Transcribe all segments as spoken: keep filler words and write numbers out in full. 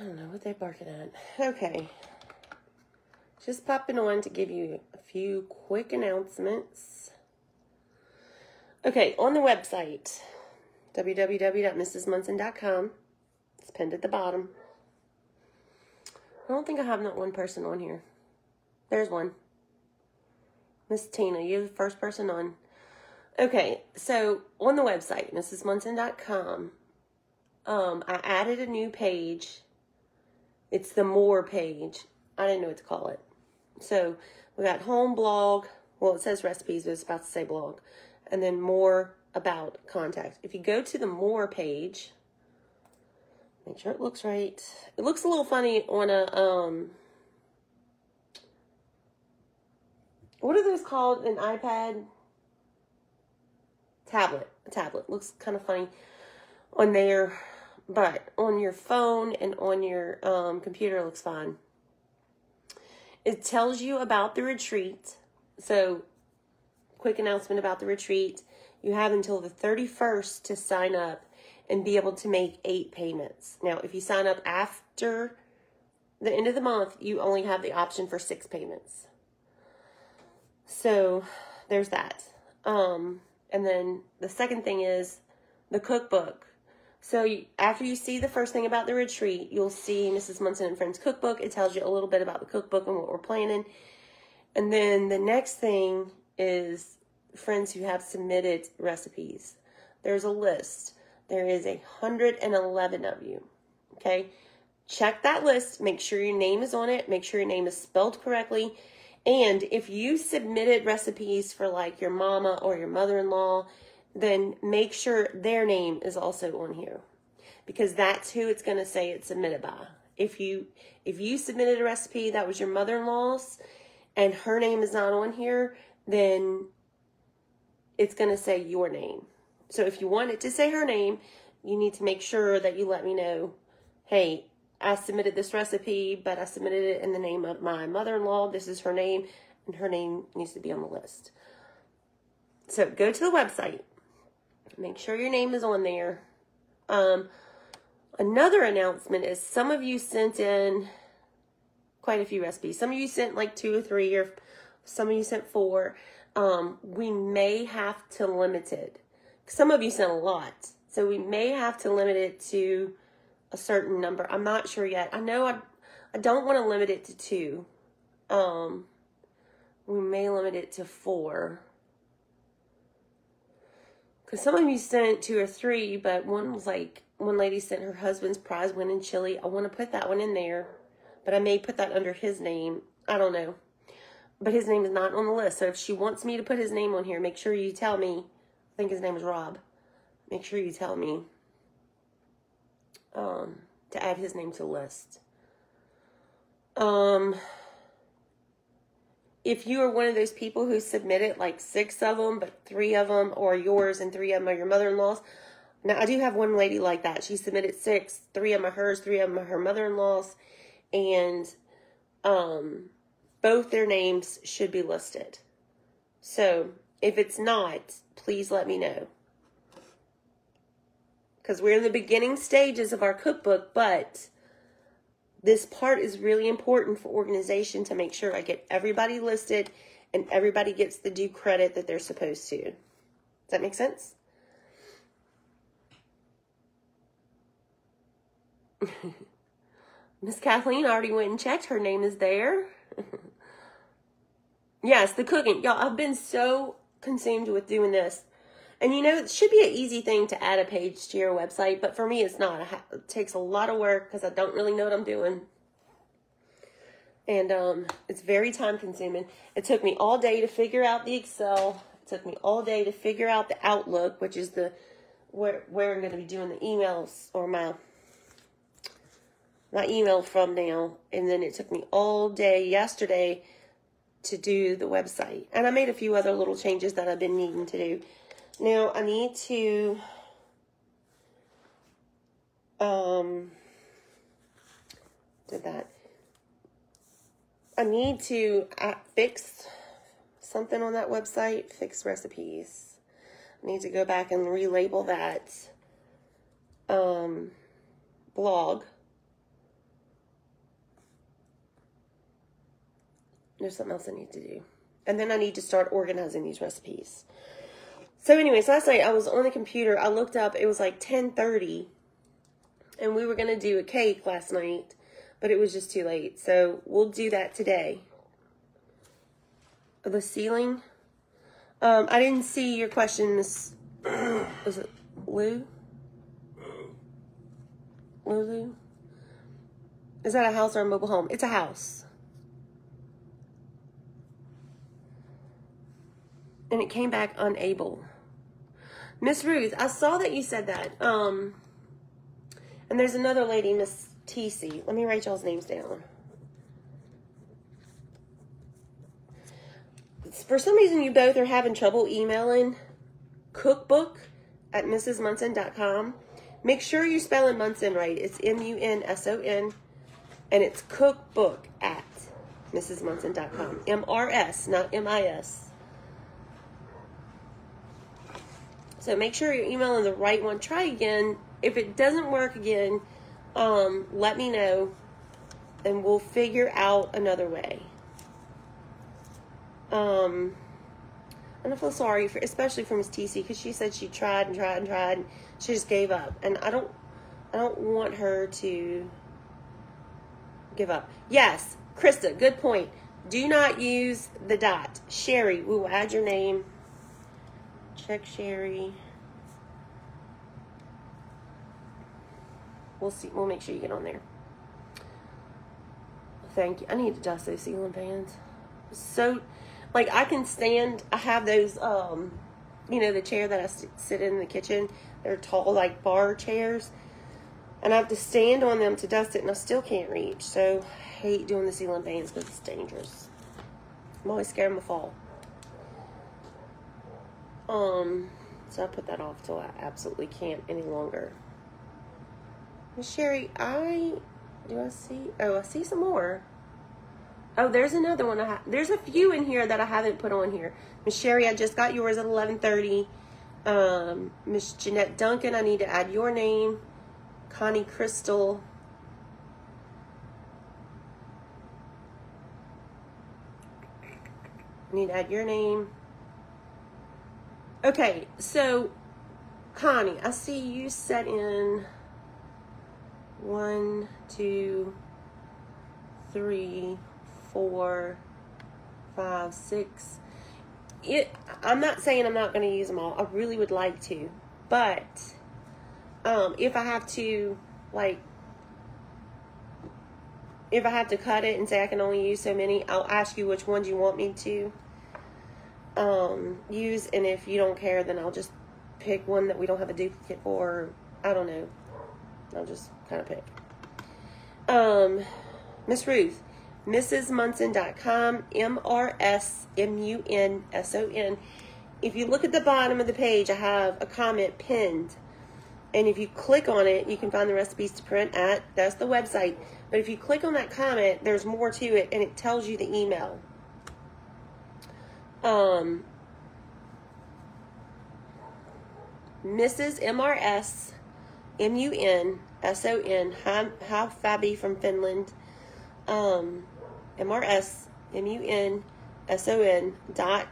I don't know what they're barking at. Okay. Just popping on to give you a few quick announcements. Okay, on the website, w w w dot missus munson dot com. It's pinned at the bottom. I don't think I have not one person on here. There's one. Miss Tina, you're the first person on. Okay, so on the website, missus munson dot com, um, I added a new page. It's the More page. I didn't know what to call it. So we got home blog. Well, it says recipes, but it's about to say blog. And then more about contact. If you go to the More page, make sure it looks right. It looks a little funny on a, um, what are those called? An iPad? Tablet. A tablet. Looks kind of funny on there. But on your phone and on your um, computer, it looks fine. It tells you about the retreat. So, quick announcement about the retreat. You have until the thirty-first to sign up and be able to make eight payments. Now, if you sign up after the end of the month, you only have the option for six payments. So, there's that. Um, and then the second thing is the cookbook. So, you, after you see the first thing about the retreat, you'll see Missus Munson and Friends cookbook. It tells you a little bit about the cookbook and what we're planning. And then the next thing is friends who have submitted recipes. There's a list. There is one hundred eleven of you, okay? Check that list. Make sure your name is on it. Make sure your name is spelled correctly. And if you submitted recipes for like your mama or your mother-in-law, then make sure their name is also on here because that's who it's going to say it's submitted by. If you, if you submitted a recipe that was your mother-in-law's and her name is not on here, then it's going to say your name. So if you want it to say her name, you need to make sure that you let me know, hey, I submitted this recipe, but I submitted it in the name of my mother-in-law. This is her name, and her name needs to be on the list. So go to the website. Make sure your name is on there. Um, another announcement is some of you sent in quite a few recipes. Some of you sent like two or three, or some of you sent four. Um, we may have to limit it. Some of you sent a lot, so we may have to limit it to a certain number. I'm not sure yet. I know I, I don't want to limit it to two. Um, we may limit it to four. Because some of you sent two or three, but one was like, one lady sent her husband's prize win in Chile. I want to put that one in there, but I may put that under his name. I don't know. But his name is not on the list, so if she wants me to put his name on here, make sure you tell me. I think his name is Rob. Make sure you tell me um, to add his name to the list. Um, if you are one of those people who submitted like six of them, but three of them are yours and three of them are your mother-in-law's. Now, I do have one lady like that. She submitted six, three of them are hers, three of them are her mother-in-law's, and um, both their names should be listed. So, if it's not, please let me know. Because we're in the beginning stages of our cookbook, but this part is really important for organization to make sure I get everybody listed and everybody gets the due credit that they're supposed to. Does that make sense? Miss Kathleen already went and checked. Her name is there. Yes, the cooking. Y'all, I've been so consumed with doing this, and you know it should be an easy thing to add a page to your website, but for me it's not. It takes a lot of work because I don't really know what I'm doing, and um it's very time consuming. It took me all day to figure out the Excel. It took me all day to figure out the Outlook, which is the where where I'm going to be doing the emails or my my email from now, and then it took me all day yesterday to do the website. And I made a few other little changes that I've been needing to do. Now I need to um did that. I need to uh, fix something on that website, fix recipes. I need to go back and relabel that um blog there's something else I need to do. And then I need to start organizing these recipes. So anyways, last night I was on the computer. I looked up. It was like ten thirty. And we were going to do a cake last night. But it was just too late. So we'll do that today. The ceiling. Um, I didn't see your question, Miss... Was it Lou? Lulu? Is that a house or a mobile home? It's a house. And it came back unable. Miss Ruth, I saw that you said that. Um, and there's another lady, Miss T C. Let me write y'all's names down. For some reason, you both are having trouble emailing cookbook at Mrs Munson dot com. Make sure you're spelling Munson right. It's M U N S O N, and it's cookbook at Mrs Munson dot com. M R S, not M I S. So make sure you're emailing the right one. Try again. If it doesn't work again, um, let me know, and we'll figure out another way. Um, and I feel sorry, for, especially for Miss T C, because she said she tried and tried and tried, and she just gave up. And I don't, I don't want her to give up. Yes, Krista, good point. Do not use the dot. Sherry, we will add your name. Check Sherry. We'll see. We'll make sure you get on there. Thank you. I need to dust those ceiling fans. So, like, I can stand. I have those, um, you know, the chair that I sit in the kitchen. They're tall, like, bar chairs. And I have to stand on them to dust it, and I still can't reach. So, I hate doing the ceiling fans because it's dangerous. I'm always scared I'm going to fall. Um, so I put that off till I absolutely can't any longer. Miss Sherry, I, do I see, oh, I see some more. Oh, there's another one. I ha there's a few in here that I haven't put on here. Miss Sherry, I just got yours at eleven thirty. Um, Miss Jeanette Duncan, I need to add your name. Connie Crystal. I need to add your name. Okay, so, Connie, I see you set in one, two, three, four, five, six. It, I'm not saying I'm not going to use them all. I really would like to, but um, if I have to, like, if I have to cut it and say I can only use so many, I'll ask you which ones you want me to um use, and if you don't care, then I'll just pick one that we don't have a duplicate for. I don't know, I'll just kind of pick. um Miss Ruth, Mrs Munson dot com, M R S M U N S O N. If you look at the bottom of the page, I have a comment pinned, and if you click on it, you can find the recipes to print at. That's the website. But if you click on that comment, there's more to it, and it tells you the email. Um, Missus M R S, M U N S O N, hi, hi Fabi from Finland, um, M R S, M U N S O N dot,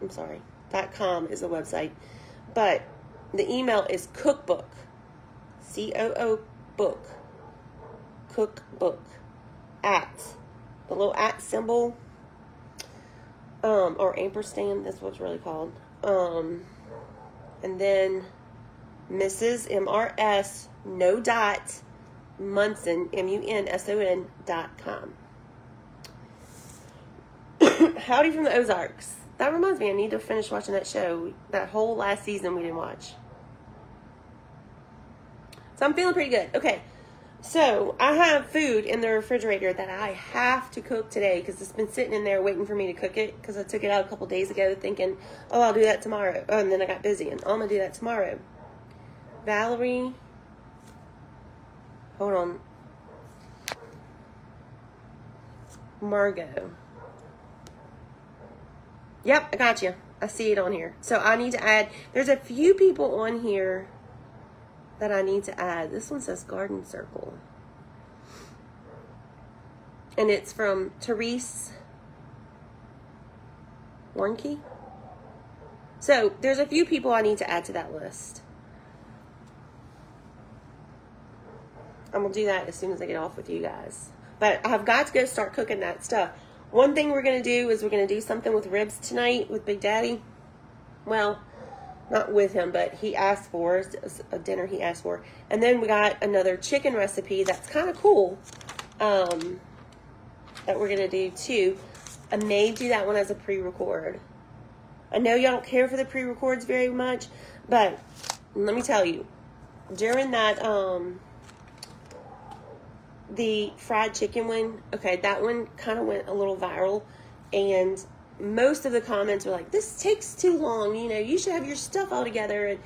I'm sorry, dot com is the website, but the email is cookbook, C O O book, cookbook, at, the little at symbol, Um, or ampersand, that's what it's really called. Um, and then Missus M R S, no dot, Munson, M U N S O N dot com. Howdy from the Ozarks. That reminds me, I need to finish watching that show. That whole last season we didn't watch. So I'm feeling pretty good. Okay, so I have food in the refrigerator that I have to cook today because it's been sitting in there waiting for me to cook it, because I took it out a couple days ago thinking, oh, I'll do that tomorrow. Oh, and then I got busy, and oh, I'm going to do that tomorrow. Valerie, hold on. Margot. Yep, I got you. I see it on here. So I need to add, there's a few people on here that I need to add. This one says garden circle. and it's from Terry's Warnke. So there's a few people I need to add to that list. I'm gonna do that as soon as I get off with you guys. But I've got to go start cooking that stuff. One thing we're gonna do is we're gonna do something with ribs tonight with Big Daddy. Well, not with him, but he asked for it, a dinner he asked for. And then we got another chicken recipe that's kind of cool um, that we're gonna do too. I may do that one as a pre-record. I know y'all don't care for the pre-records very much, but let me tell you, during that, um, the fried chicken one, okay, that one kind of went a little viral, and most of the comments were like, this takes too long, you know, you should have your stuff all together, and,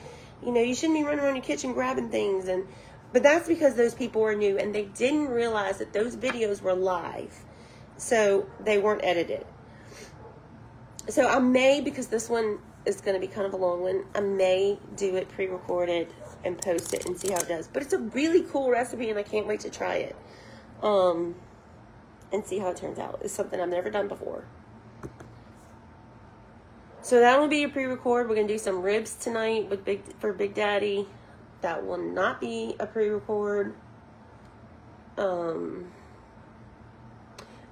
you know, you shouldn't be running around your kitchen grabbing things, and, but that's because those people were new, and they didn't realize that those videos were live, so they weren't edited. So I may, because this one is going to be kind of a long one, I may do it pre-recorded and post it and see how it does. But it's a really cool recipe, and I can't wait to try it um, and see how it turns out. It's something I've never done before. So that will be a pre-record. We're going to do some ribs tonight with Big for Big Daddy. That will not be a pre-record. Um,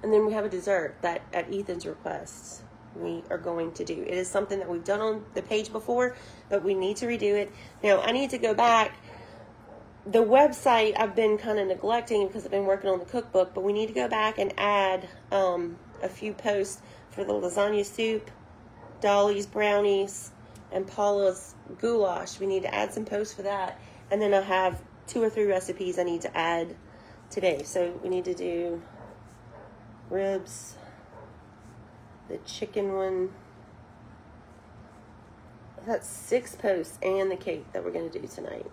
and then we have a dessert that at Ethan's request we are going to do. It is something that we've done on the page before, but we need to redo it. Now, I need to go back. The website I've been kind of neglecting because I've been working on the cookbook, but we need to go back and add um, a few posts for the lasagna soup, Dolly's brownies, and Paula's goulash. We need to add some posts for that. And then I have two or three recipes I need to add today. So we need to do ribs, the chicken one, that's six posts, and the cake that we're going to do tonight.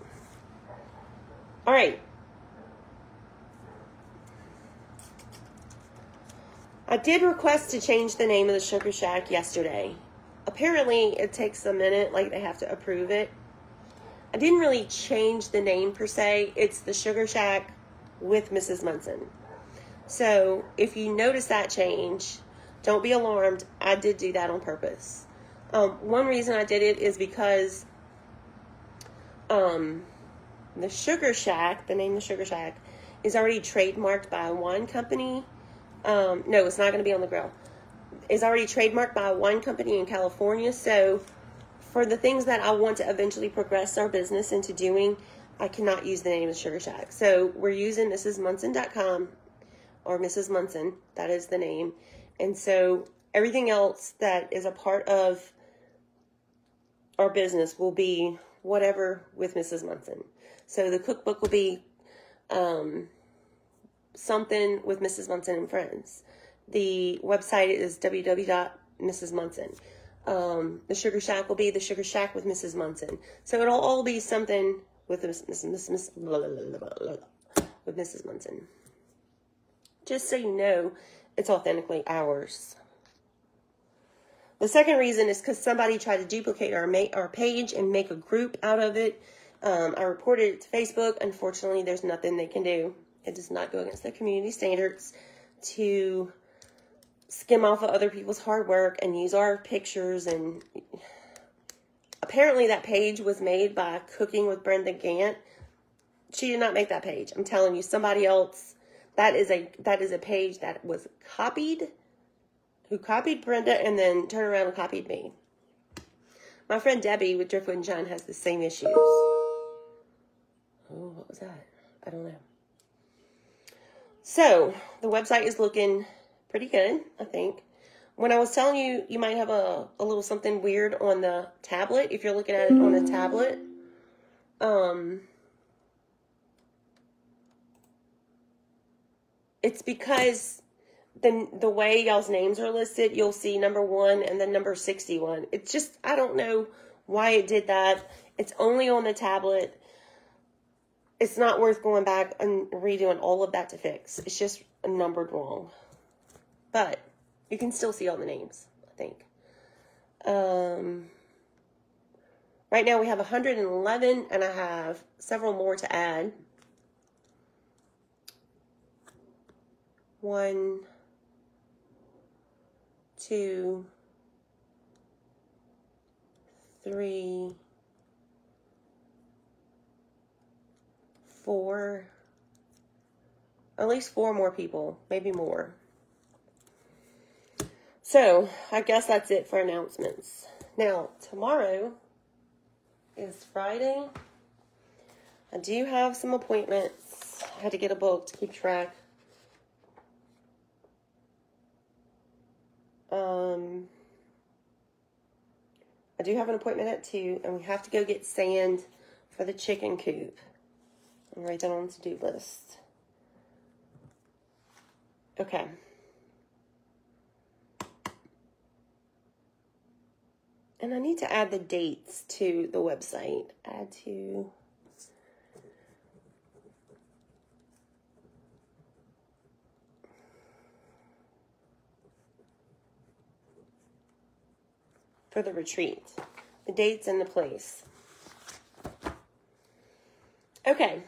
All right. I did request to change the name of the Sugar Shack yesterday. Apparently, it takes a minute, like they have to approve it. I didn't really change the name per se. It's the Sugar Shack with Missus Munson. So if you notice that change, don't be alarmed. I did do that on purpose. Um, one reason I did it is because um, the Sugar Shack, the name of the Sugar Shack, is already trademarked by a wine company. Um, no, it's not going to be on the grill. It's already trademarked by a wine company in California. So for the things that I want to eventually progress our business into doing, I cannot use the name of the Sugar Shack. So we're using Mrs Munson dot com or Missus Munson. That is the name. And so everything else that is a part of our business will be whatever with Missus Munson. So the cookbook will be um, something with Missus Munson and friends. The website is w w w dot Mrs Munson. Um, the Sugar Shack will be the Sugar Shack with Missus Munson. So it'll all be something with Missus Munson. Just so you know, it's authentically ours. The second reason is because somebody tried to duplicate our, ma our page and make a group out of it. Um, I reported it to Facebook. Unfortunately, there's nothing they can do. It does not go against the community standards to skim off of other people's hard work and use our pictures. And apparently that page was made by Cooking with Brenda Gantt. She did not make that page. I'm telling you, somebody else. That is a that is a page that was copied, who copied Brenda and then turned around and copied me. My friend Debbie with Driftwood and John has the same issues. Oh, what was that? I don't know. So the website is looking pretty good, I think. When I was telling you, you might have a, a little something weird on the tablet if you're looking at it on a tablet. Um. It's because the, the way y'all's names are listed, you'll see number one and then number sixty-one. It's just, I don't know why it did that. It's only on the tablet. It's not worth going back and redoing all of that to fix. It's just numbered wrong. But you can still see all the names, I think. Um, right now we have one hundred eleven, and I have several more to add. one, two, three, four, at least four more people, maybe more. So I guess that's it for announcements. Now, tomorrow is Friday. I do have some appointments. I had to get a book to keep track. Um, I do have an appointment at two, and we have to go get sand for the chicken coop. I'll write that on the to-do list. Okay. And I need to add the dates to the website. Add to... for the retreat. The dates and the place. Okay.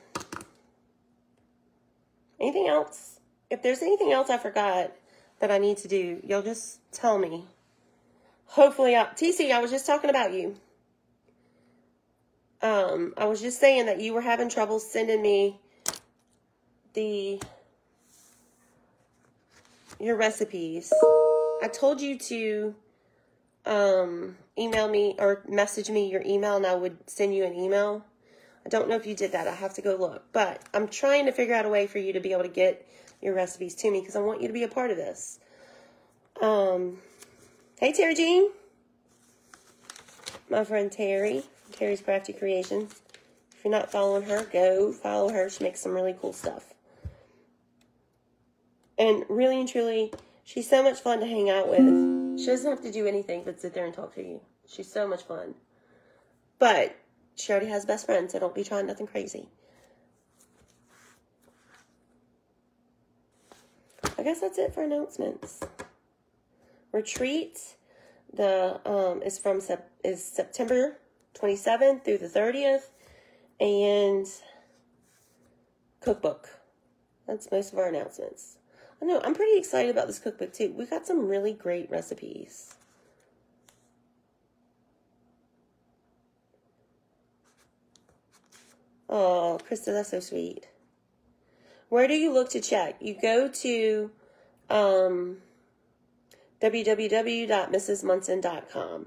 Anything else? If there's anything else I forgot that I need to do, you'll just tell me. Hopefully, I, T C, I was just talking about you. Um, I was just saying that you were having trouble sending me the your recipes. I told you to um, email me or message me your email, and I would send you an email. I don't know if you did that. I have to go look. But I'm trying to figure out a way for you to be able to get your recipes to me because I want you to be a part of this. Um... Hey, Terry Jean, my friend Terry, from Terry's Crafty Creations. If you're not following her, go follow her. She makes some really cool stuff. And really and truly, she's so much fun to hang out with. She doesn't have to do anything but sit there and talk to you. She's so much fun. But she already has best friends, so don't be trying nothing crazy. I guess that's it for announcements. Retreat the um is from sep is September twenty-seventh through the thirtieth, and cookbook. That's most of our announcements. I know I'm pretty excited about this cookbook too. We got some really great recipes. Oh, Krista, that's so sweet. Where do you look to check? You go to um w w w dot missus munson dot com.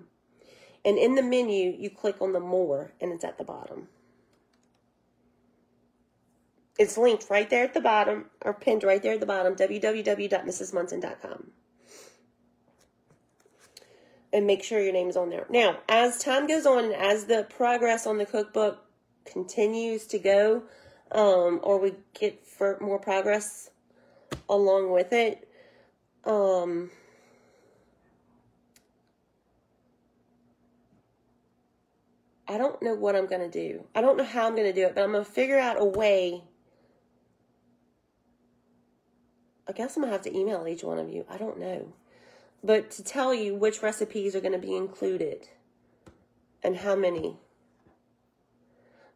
And in the menu, you click on the more, and it's at the bottom. It's linked right there at the bottom, or pinned right there at the bottom, w w w dot missus munson dot com. And make sure your name is on there. Now, as time goes on, and as the progress on the cookbook continues to go, um, or we get for more progress along with it, um... I don't know what I'm going to do. I don't know how I'm going to do it, but I'm going to figure out a way. I guess I'm going to have to email each one of you. I don't know. But to tell you which recipes are going to be included and how many.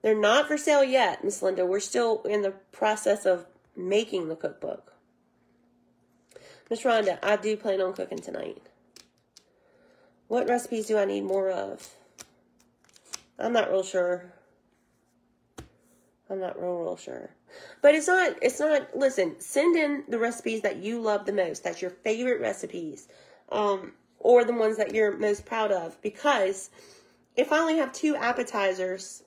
They're not for sale yet, Miss Linda. We're still in the process of making the cookbook. Miss Rhonda, I do plan on cooking tonight. What recipes do I need more of? I'm not real sure. I'm not real, real sure. But it's not, it's not, listen, send in the recipes that you love the most. That's your favorite recipes. Um, or the ones that you're most proud of. Because if I only have two appetizers,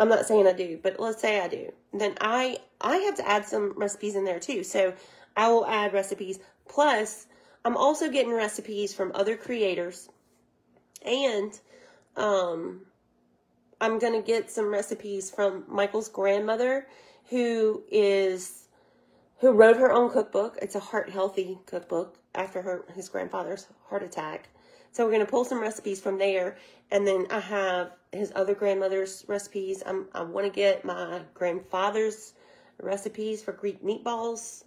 I'm not saying I do, but let's say I do. Then I, I have to add some recipes in there too. So I will add recipes. Plus, I'm also getting recipes from other creators. And, um... I'm going to get some recipes from Michael's grandmother, who is, who wrote her own cookbook. It's a heart-healthy cookbook after her his grandfather's heart attack. So we're going to pull some recipes from there. And then I have his other grandmother's recipes. I'm, I want to get my grandfather's recipes for Greek meatballs,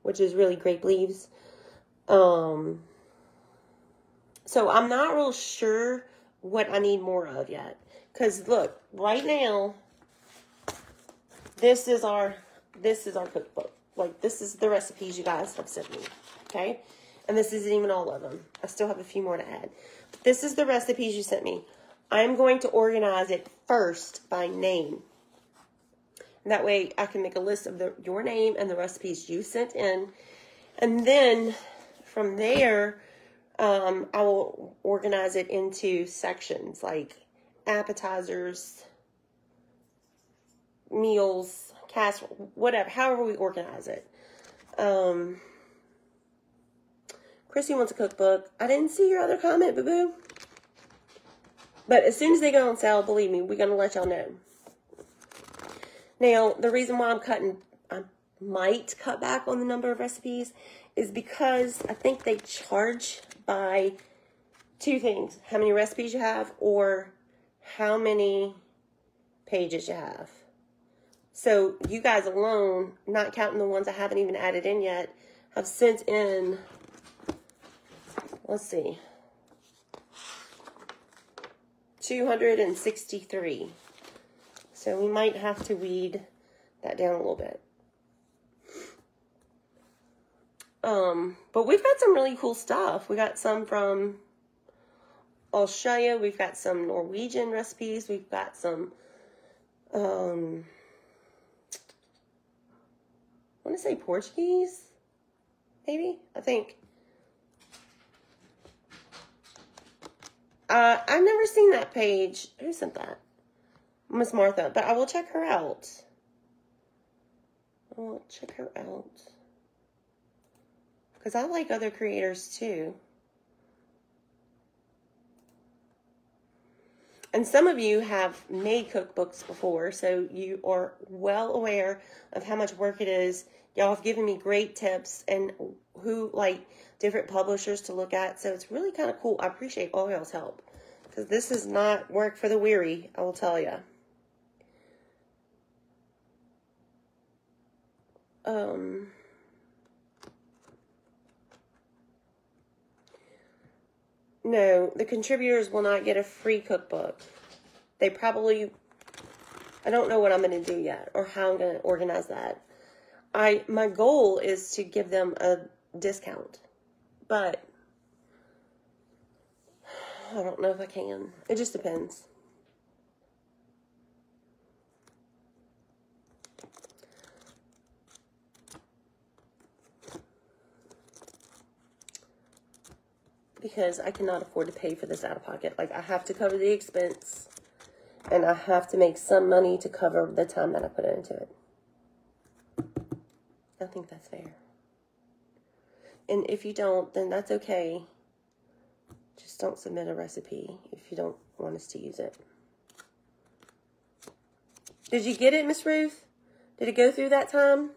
which is really grape leaves. Um, so I'm not real sure what I need more of yet. Because look, right now, this is our, this is our cookbook. Like, this is the recipes you guys have sent me, okay? And this isn't even all of them. I still have a few more to add. But this is the recipes you sent me. I'm going to organize it first by name. And that way I can make a list of the, your name and the recipes you sent in. And then from there, um, I will organize it into sections like appetizers, meals, casserole, whatever, however we organize it. Um, Chrissy wants a cookbook. I didn't see your other comment, boo-boo. But as soon as they go on sale, believe me, we're going to let y'all know. Now, the reason why I'm cutting, I might cut back on the number of recipes is because I think they charge by two things. How many recipes you have or how many pages you have. So you guys alone, not counting the ones I haven't even added in yet, have sent in, let's see, two hundred sixty-three. So we might have to weed that down a little bit. Um, but we've got some really cool stuff. We got some from Australia. We've got some Norwegian recipes. We've got some, um... I want to say Portuguese, maybe, I think. Uh, I've never seen that page. Who sent that? Miss Martha, but I will check her out. I will check her out. Because I like other creators too. And some of you have made cookbooks before, so you are well aware of how much work it is. Y'all have given me great tips and who, like, different publishers to look at. So it's really kind of cool. I appreciate all y'all's help. Because this is not work for the weary, I will tell you. Um... No, the contributors will not get a free cookbook. They probably, I don't know what I'm going to do yet or how I'm going to organize that. I My goal is to give them a discount, but I don't know if I can. It just depends. Because I cannot afford to pay for this out of pocket. Like, I have to cover the expense. And I have to make some money to cover the time that I put into it. I think that's fair. And if you don't, then that's okay. Just don't submit a recipe if you don't want us to use it. Did you get it, Miss Ruth? Did it go through that time?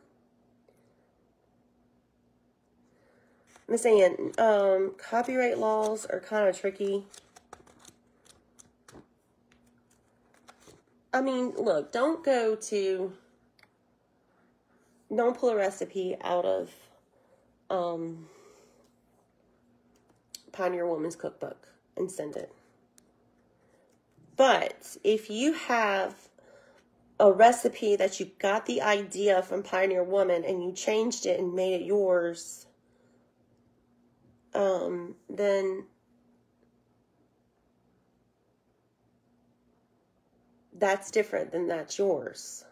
I'm saying, um, copyright laws are kind of tricky. I mean, look, don't go to, don't pull a recipe out of um, Pioneer Woman's cookbook and send it. But if you have a recipe that you got the idea from Pioneer Woman and you changed it and made it yours, Um, then that's different than that's yours.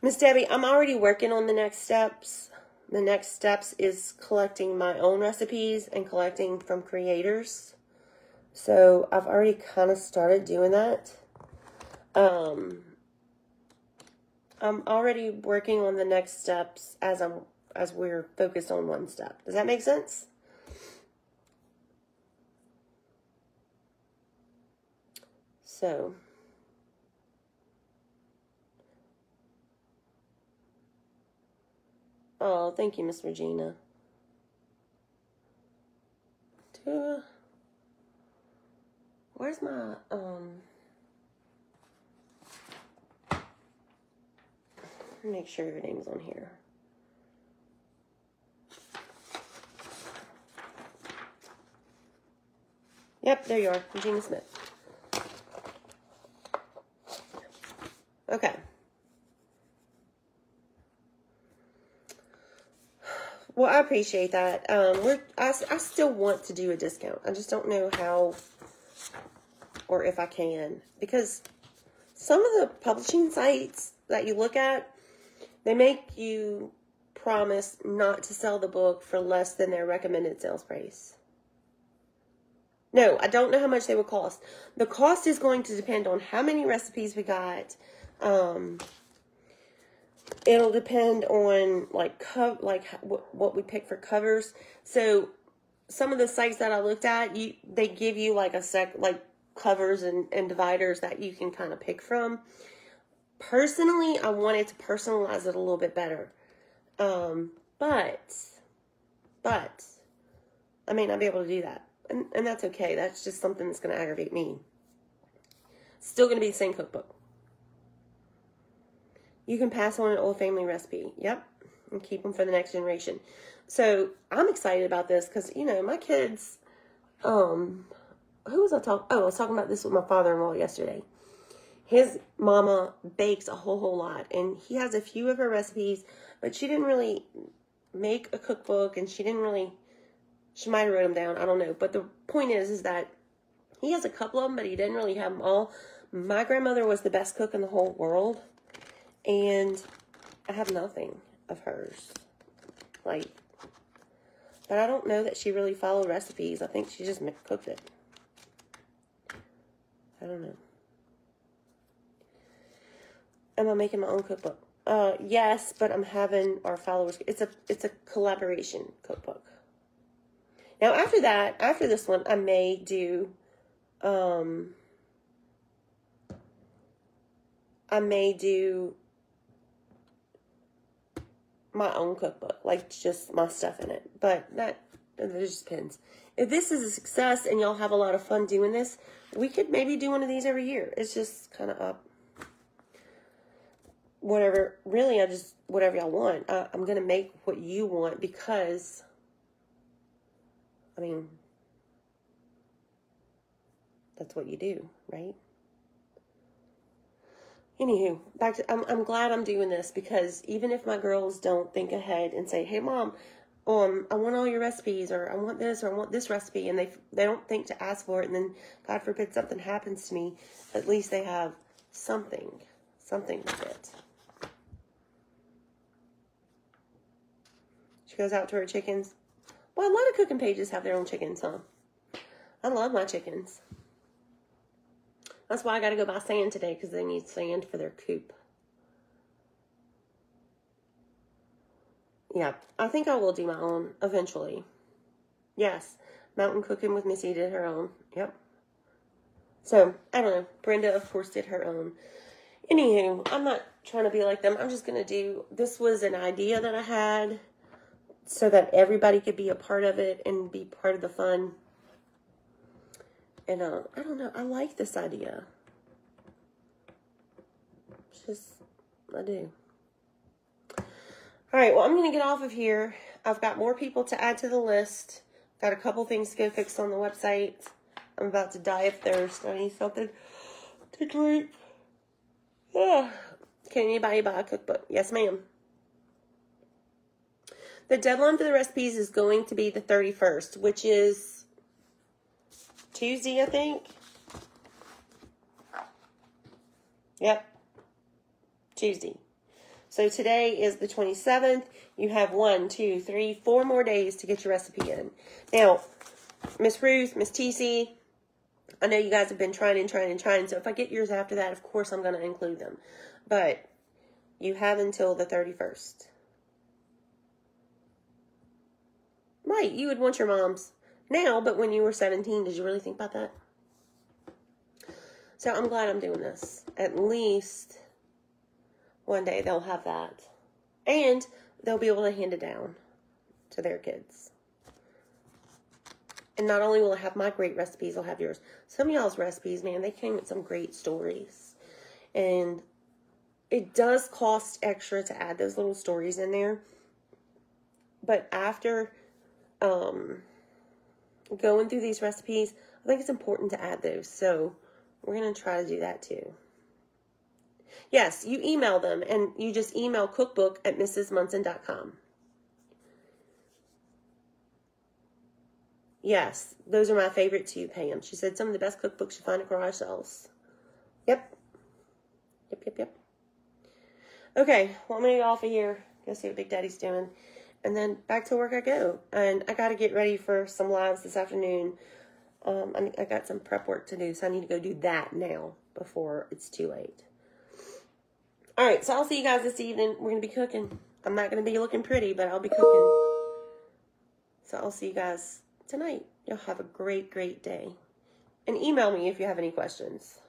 Miss Debbie, I'm already working on the next steps. The next steps is collecting my own recipes and collecting from creators. So I've already kind of started doing that. Um... I'm already working on the next steps as I'm as we're focused on one step. Does that make sense? So oh, thank you, Miss Regina. Where's my um make sure your name's on here. Yep, there you are, Regina Smith. Okay. Well, I appreciate that. Um, we're, I, I still want to do a discount. I just don't know how or if I can. Because some of the publishing sites that you look at, they make you promise not to sell the book for less than their recommended sales price. No, I don't know how much they would cost. The cost is going to depend on how many recipes we got. Um... It'll depend on like co like what we pick for covers. So some of the sites that I looked at, you they give you like a sec like covers and, and dividers that you can kind of pick from. Personally, I wanted to personalize it a little bit better, um, but but I may not be able to do that, and and that's okay. That's just something that's going to aggravate me. Still going to be the same cookbook. You can pass on an old family recipe. Yep. And keep them for the next generation. So I'm excited about this because, you know, my kids, um, who was I talking? Oh, I was talking about this with my father-in-law yesterday. His mama bakes a whole, whole lot. And he has a few of her recipes, but she didn't really make a cookbook and she didn't really, she might have wrote them down. I don't know. But the point is, is that he has a couple of them, but he didn't really have them all. My grandmother was the best cook in the whole world. And I have nothing of hers, like, but I don't know that she really followed recipes. I think she just cooked it. I don't know. Am I making my own cookbook? Uh, yes, but I'm having our followers. It's a, it's a collaboration cookbook. Now after that, after this one, I may do, um, I may do my own cookbook, like just my stuff in it, but that, it just depends. If this is a success and y'all have a lot of fun doing this, we could maybe do one of these every year. It's just kind of up, whatever, really, I just, whatever y'all want. Uh, I'm going to make what you want because, I mean, that's what you do, right? Anywho, back to, I'm, I'm glad I'm doing this because even if my girls don't think ahead and say, hey, Mom, um, I want all your recipes, or I want this, or I want this recipe, and they they don't think to ask for it, and then, God forbid, something happens to me, at least they have something, something to fit. She goes out to her chickens. Well, a lot of cooking pages have their own chickens, huh? I love my chickens. That's why I got to go buy sand today because they need sand for their coop. Yeah, I think I will do my own eventually. Yes, Mountain Cooking with Missy did her own. Yep. So, I don't know. Brenda, of course, did her own. Anywho, I'm not trying to be like them. I'm just going to do, this was an idea that I had so that everybody could be a part of it and be part of the fun. And uh, I don't know, I like this idea. It's just, I do. All right, well, I'm going to get off of here. I've got more people to add to the list. Got a couple things to go fix on the website. I'm about to die of thirst. I need something to drink. Yeah. Can anybody buy a cookbook? Yes, ma'am. The deadline for the recipes is going to be the thirty-first, which is Tuesday, I think. Yep. Tuesday. So today is the twenty-seventh. You have one, two, three, four more days to get your recipe in. Now, Miss Ruth, Miss T C, I know you guys have been trying and trying and trying. So if I get yours after that, of course I'm going to include them. But you have until the thirty-first. Right. You would want your mom's now, but when you were seventeen, did you really think about that? So I'm glad I'm doing this. At least one day they'll have that. And they'll be able to hand it down to their kids. And not only will I have my great recipes, I'll have yours. Some of y'all's recipes, man, they came with some great stories. And it does cost extra to add those little stories in there. But after, um... going through these recipes, I think it's important to add those. So we're going to try to do that too. Yes, you email them, and you just email cookbook at Mrs Munson dot com. Yes, those are my favorite too, Pam. She said some of the best cookbooks you find at garage sales. Yep. Yep, yep, yep. Okay, well, I'm going to get off of here. Go see what Big Daddy's doing. And then back to work I go. And I got to get ready for some lives this afternoon. Um, I, I got some prep work to do, so I need to go do that now before it's too late. All right, so I'll see you guys this evening. We're going to be cooking. I'm not going to be looking pretty, but I'll be cooking. So I'll see you guys tonight. Y'all have a great, great day. And email me if you have any questions.